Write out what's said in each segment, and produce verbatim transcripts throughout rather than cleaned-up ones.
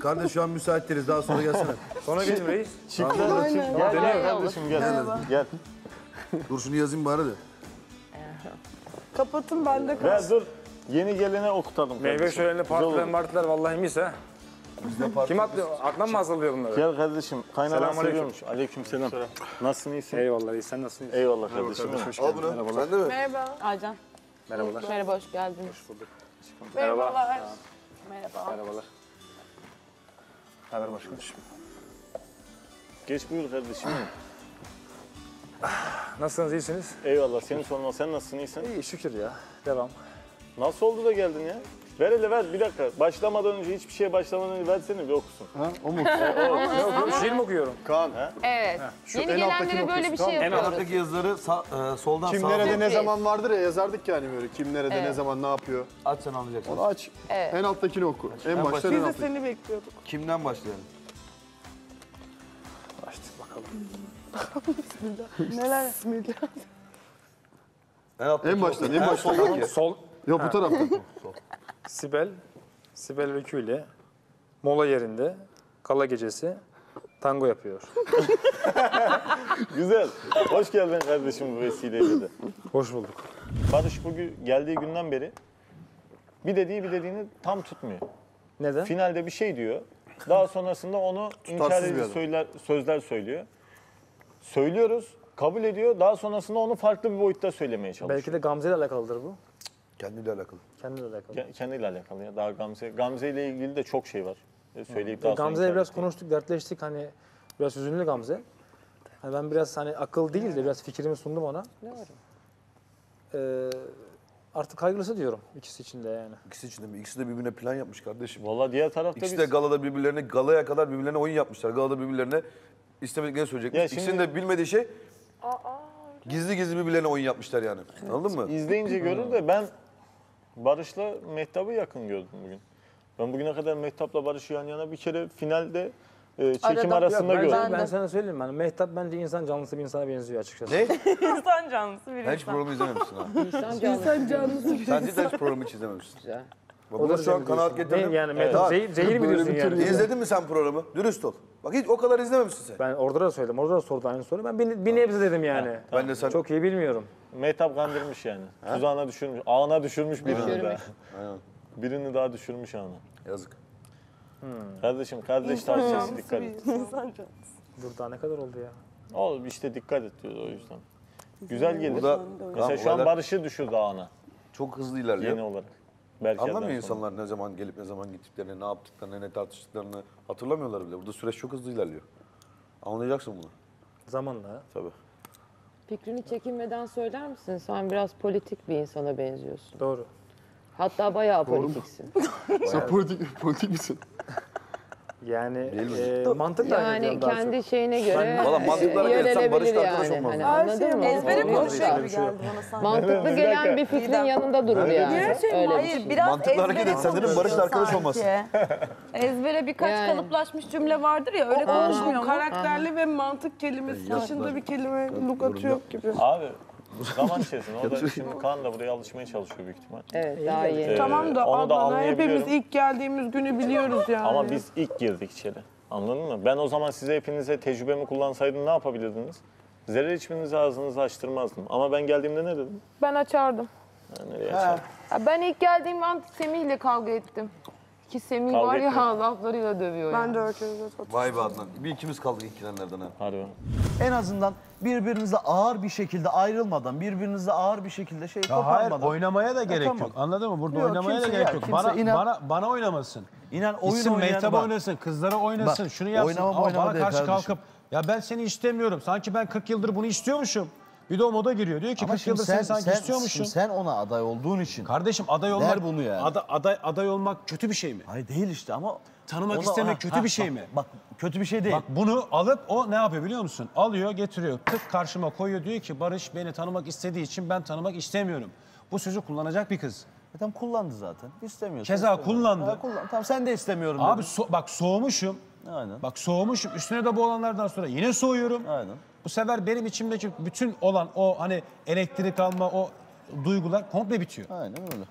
Kardeş şu an müsait değiliz. Daha sonra gelsene. Sonra gelin reis. Çiftler de çift. Gel gel kardeşim gel. Gel. gel. Dur şunu yazayım bari de. Kapatın ben de kalsın. Dur. Yeni gelene okutalım. Meyve şölenli partiler martiler vallahi mis ha. Kim atlıyor? Adnan mı hazırlıyor bunları? Gel kardeşim. Kaynanan seviyormuş. Aleyküm selam. Nasılsın iyisin? Eyvallah iyi. Sen nasılsın iyisin? Eyvallah kardeşim. Al bunu. Sen de mi? Merhaba. Aycan. Merhabalar. Merhaba hoş geldiniz. Hoş bulduk. Merhabalar. Merhabalar. Merhabalar. Haber başkanım. Geç buyur kardeşim. Nasılsınız, iyisiniz? Eyvallah, seni sorma. Sen nasılsın, iyisin? İyi, şükür ya. Devam. Nasıl oldu da geldin ya? Ver hele ver, bir dakika. Başlamadan önce, hiçbir şeye başlamadan önce versene bir okusun. Ha, o mu? Ne okuyorum? Şiir mi okuyorum? Kaan. Ha? Evet. Ha. Şu yeni gelenlere böyle bir şey yapıyoruz. En alttaki yazıları sağ, e, soldan kim sağa. Kim nerede ne, ne zaman vardır ya, yazardık yani böyle. Kim nerede evet. ne zaman ne yapıyor. Aç sen anlayacaksın. Onu aç. Evet. En alttakini oku. Aç. En baştan en alttakini. Biz de seni bekliyorduk. Kimden başlayalım? Açtık bakalım. Neler? En baştan, en baştan. Sol. Yok bu taraftan. Sol. Sibel, Sibel ve Kü ile mola yerinde, kala gecesi tango yapıyor. Güzel. Hoş geldin kardeşim bu vesileyle de. Hoş bulduk. Barış bugün geldiği günden beri bir dediği bir dediğini tam tutmuyor. Neden? Finalde bir şey diyor. Daha sonrasında onu inkar edici söyler, sözler söylüyor. Söylüyoruz, kabul ediyor. Daha sonrasında onu farklı bir boyutta söylemeye çalışıyor. Belki de Gamze ile alakalıdır bu. Kendiyle alakalı. Kendiyle alakalı. Kendiyle alakalı ya. Daha Gamze, Gamze ile ilgili de çok şey var. Söyleyip daha sonra Gamze'yle biraz konuştuk, dertleştik. Hani biraz üzünlü Gamze. Hani ben biraz hani akıl değil de biraz fikrimi sundum ona. Ne var? Ee, artık kaygılısı diyorum ikisi için de yani. İkisi için de mi? İkisi de birbirine plan yapmış kardeşim. Vallahi diğer tarafta İkisi de biz... galada birbirlerine, galaya kadar birbirlerine oyun yapmışlar. Galada birbirlerine istemediklerini söyleyecekmiş. Ya şimdi... İkisinin de bilmediği şey aa, aa, gizli gizli birbirlerine oyun yapmışlar yani. Evet. Anladın mı? İzleyince görür de ben Barış'la Mehtap'ı yakın gördüm bugün. Ben bugüne kadar Mehtap'la Barış'ı yan yana bir kere finalde e, çekim Arada, arasında ben, gördüm. Ben, ben sana söyleyeyim ben. Mehtap bence insan canlısı bir insana benziyor açıkçası. Ne? İnsan canlısı bir insan. Ben hiç programı izlememişsin ha. İnsan canlısı, canlısı bir insan. Sen cidden hiç programı hiç izlememişsin. Güzel. Bak bunu şu an kanaat getirdim. Yani Mehtap evet. zehir mi diyorsun yani? İzledin mi sen programı? Dürüst ol. Bak hiç o kadar izlememişsin sen. Ben orada da söyledim. Orada da sordu aynı soruyu. Ben bir, bir nebze dedim yani. Ha, ben de sen... Çok iyi bilmiyorum. Mehtap kandırmış yani. Ha? Tuzağına düşürmüş. Ağına düşürmüş birini Düşürmek. daha. Aynen. Birini daha düşürmüş ağına. Yazık. Hmm. Kardeşim kardeş tartışması dikkat et. Dur daha ne kadar oldu ya? Oğlum işte dikkat et diyor o yüzden. Güzel gelir. Burada, mesela şu an Barış'ı düşürdü ağına. Çok hızlı ilerliyor. Yeni olarak. Berkere'den anlamıyor insanlar ne zaman gelip ne zaman gittiklerini, ne yaptıklarını, ne tartıştıklarını hatırlamıyorlar bile. Burada süreç çok hızlı ilerliyor. Anlayacaksın bunu. Zamanla. Tabii. Fikrini çekinmeden söyler misin? Sen biraz politik bir insana benziyorsun. Doğru. Hatta bayağı Doğru politiksin. Bayağı. Sen politik, politik misin? Yani e, mantık da yani kendi çok. şeyine göre Valla mantıklara gelirsen Barış'la arkadaş olmaz. Yani, hani, anladın mı? Ezbere konuşuyor gibi geldi bana sanki. Mantıklı gelen bir fikrin yanında durur yani. Öyle bir şey. Hayır, biraz mantıklara gelirsen dedim Barış'la arkadaş olmaz. Ezbere birkaç yani. kalıplaşmış cümle vardır ya öyle konuşmuyor. Karakterli ve mantık kelimesi dışında bir kelime lugatı yok gibi. Abi. Zaman içerisinde. O da şimdi Kaan da buraya alışmaya çalışıyor büyük ihtimal. Evet daha iyi. Ee, tamam da Adnan'a hepimiz ilk geldiğimiz günü biliyoruz yani. Ama biz ilk girdik içeri. Anladın mı? Ben o zaman size hepinize tecrübemi kullansaydım ne yapabilirdiniz? Zerre içmenizi ağzınızı açtırmazdım. Ama ben geldiğimde ne dedim? Ben açardım. Yani nereye açardım? Ya ben ilk geldiğim an Semih'le kavga ettim. Ki Semih kavga var etmiyor. ya laflarıyla dövüyor ben yani. Ben de öyle. Vay be Adnan. Bir ikimiz kaldık ilk girenlerden ha. Harbi. En azından birbirinize ağır bir şekilde ayrılmadan, birbirinize ağır bir şekilde şey koparmadan. Hayır, oynamaya da gerek yok. Anladın mı? Burada yok, oynamaya da gerek yok. Ya, bana, inan, bana, bana oynamasın. İnan oyun İsim oynayan Mehtap oynasın, kızlara oynasın, bak, şunu yapsın. Oynama, Ama bana karşı kalkıp, ya ben seni istemiyorum. Sanki ben kırk yıldır bunu istiyormuşum. Bir de o moda giriyor. Diyor ki kırk yıldır sen, seni sanki sen, istiyormuşum. Sen ona aday olduğun için. Kardeşim aday olmak, der bunu yani. Aday, aday, aday olmak kötü bir şey mi? Hayır değil işte ama... Tanımak Ona, istemek aha, kötü ha, bir şey bak, mi? Bak kötü bir şey değil. Bak bunu alıp o ne yapıyor biliyor musun? Alıyor getiriyor tık karşıma koyuyor diyor ki Barış beni tanımak istediği için ben tanımak istemiyorum. Bu sözü kullanacak bir kız. E, tam kullandı zaten. İstemiyor. Keza kullandı. Ha, kullan. Tamam sen de istemiyorum. Abi so bak soğumuşum. Aynen. Bak soğumuşum üstüne de bu olanlardan sonra yine soğuyorum. Aynen. Bu sefer benim içimdeki bütün olan o hani elektrik alma o duygular komple bitiyor. Aynen öyle.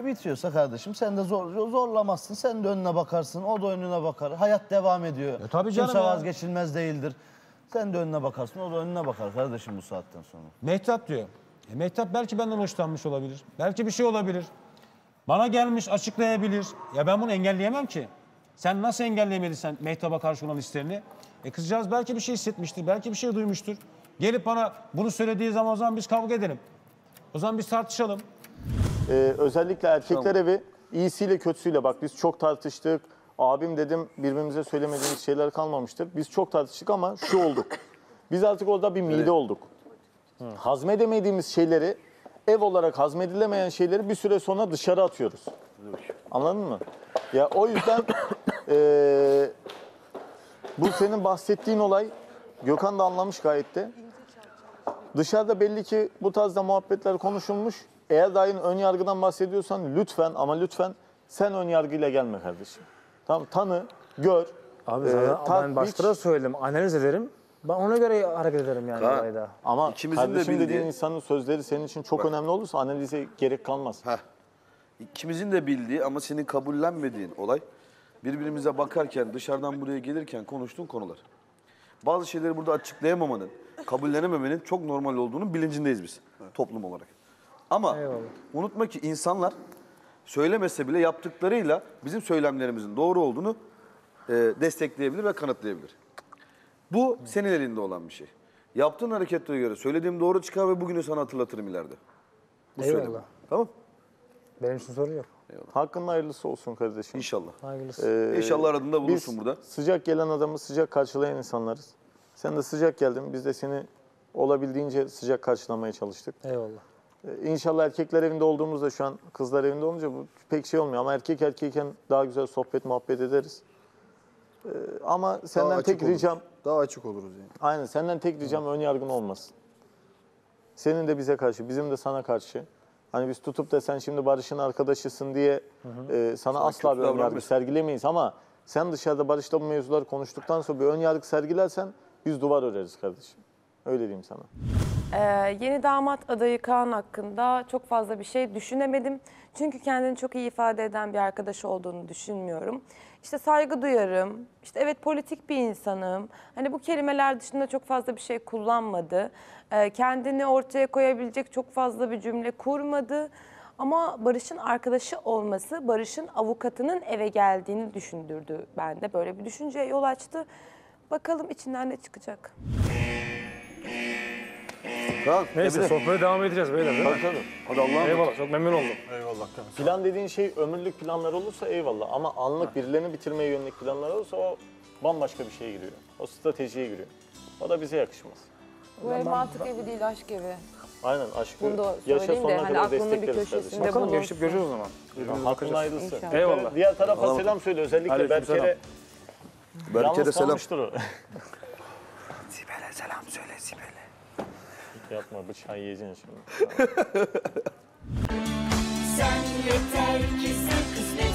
E bitiyorsa kardeşim sen de zor, zorlamazsın. Sen de önüne bakarsın. O da önüne bakar. Hayat devam ediyor. E tabii canım. Kimse vazgeçilmez değildir. Sen de önüne bakarsın. O da önüne bakar kardeşim bu saatten sonra. Mehtap diyor. E Mehtap belki benden hoşlanmış olabilir. Belki bir şey olabilir. Bana gelmiş açıklayabilir. Ya ben bunu engelleyemem ki. Sen nasıl engelleyemedin Mehtap'a karşı olan hislerini? E kızcağız belki bir şey hissetmiştir. Belki bir şey duymuştur. Gelip bana bunu söylediği zaman o zaman biz kavga edelim. O zaman biz tartışalım. Ee, özellikle erkekler evi iyisiyle kötüsüyle bak biz çok tartıştık. Abim dedim birbirimize söylemediğimiz şeyler kalmamıştır. Biz çok tartıştık ama şu olduk. Biz artık orada bir mide evet. olduk. Hı. Hazmedemediğimiz şeyleri, ev olarak hazmedilemeyen şeyleri bir süre sonra dışarı atıyoruz. Anladın mı? Ya o yüzden e, bu senin bahsettiğin olay Gökhan da anlamış gayet de. Dışarıda belli ki bu tarzda muhabbetler konuşulmuş. Eğer dahi ön yargıdan bahsediyorsan lütfen ama lütfen sen ön yargıyla gelme kardeşim. Tamam tanı, gör. Abi e, sana, tat, ben başta söyledim, analiz ederim. Ben ona göre hareket ederim yani olayda. Ama İkimizin kardeşim de dediğin insanın sözleri senin için çok bak. Önemli olursa analize gerek kalmaz. Heh. İkimizin de bildiği ama senin kabullenmediğin olay birbirimize bakarken dışarıdan buraya gelirken konuştuğun konular. Bazı şeyleri burada açıklayamamanın, kabullenememenin çok normal olduğunun bilincindeyiz biz evet. toplum olarak. Ama eyvallah. Unutma ki insanlar söylemese bile yaptıklarıyla bizim söylemlerimizin doğru olduğunu e, destekleyebilir ve kanıtlayabilir. Bu hmm. senin elinde olan bir şey. Yaptığın hareketlere göre söylediğim doğru çıkar ve bugünü sana hatırlatırım ileride. Bu eyvallah. Söyleme. Tamam? Benim için soru yok. Hakkının hayırlısı olsun kardeşim. İnşallah. Hayırlısı. Ee, İnşallah aradığında bulursun burada. Sıcak gelen adamı sıcak karşılayan insanlarız. Sen de sıcak geldin. Biz de seni olabildiğince sıcak karşılamaya çalıştık. Eyvallah. Ee, inşallah erkekler evinde olduğumuzda şu an kızlar evinde olunca bu pek şey olmuyor. Ama erkek erkeyken daha güzel sohbet muhabbet ederiz. Ee, ama senden daha tek ricam... Oluruz. Daha açık oluruz yani. Aynen senden tek ricam ön yargın olmasın. Senin de bize karşı, bizim de sana karşı. Hani biz tutup da sen şimdi Barış'ın arkadaşısın diye hı hı. E, sana, sana asla bir ön yargı sergilemeyiz. Ama sen dışarıda Barış'la bu mevzuları konuştuktan sonra bir ön yargı sergilersen biz duvar öreriz kardeşim. Öyle diyeyim sana. Ee, yeni damat adayı Kaan hakkında çok fazla bir şey düşünemedim. Çünkü kendini çok iyi ifade eden bir arkadaş olduğunu düşünmüyorum. İşte saygı duyarım, işte evet politik bir insanım. Hani bu kelimeler dışında çok fazla bir şey kullanmadı. Ee, kendini ortaya koyabilecek çok fazla bir cümle kurmadı. Ama Barış'ın arkadaşı olması, Barış'ın avukatının eve geldiğini düşündürdü bende. Böyle bir düşünceye yol açtı. Bakalım içinden ne çıkacak. Tamam, neyse sohbete devam edeceğiz beyler değil mi? Hadi Allah'ım. Eyvallah, çok memnun oldum. Eyvallah. Plan dediğin şey ömürlük planlar olursa eyvallah ama anlık ha. birilerini bitirmeye yönelik planlar olursa o bambaşka bir şeye giriyor. O stratejiye giriyor. O da bize yakışmaz. Bu ev mantık evi değil, aşk evi. Aynen, aşkı yaşa sonuna hani kadar destekleriz kardeşim. Bakalım geçip göreceğiz o zaman. Hakkın hayırlısı. Eyvallah. Diğer tarafa eyvallah. Selam söyle, özellikle Berkere. Berkere selam. Sibel'e selam söyle, Sibel'e. Yapma bıçağı yiyeceksin şimdi. Sen yeter ki sen kısmet.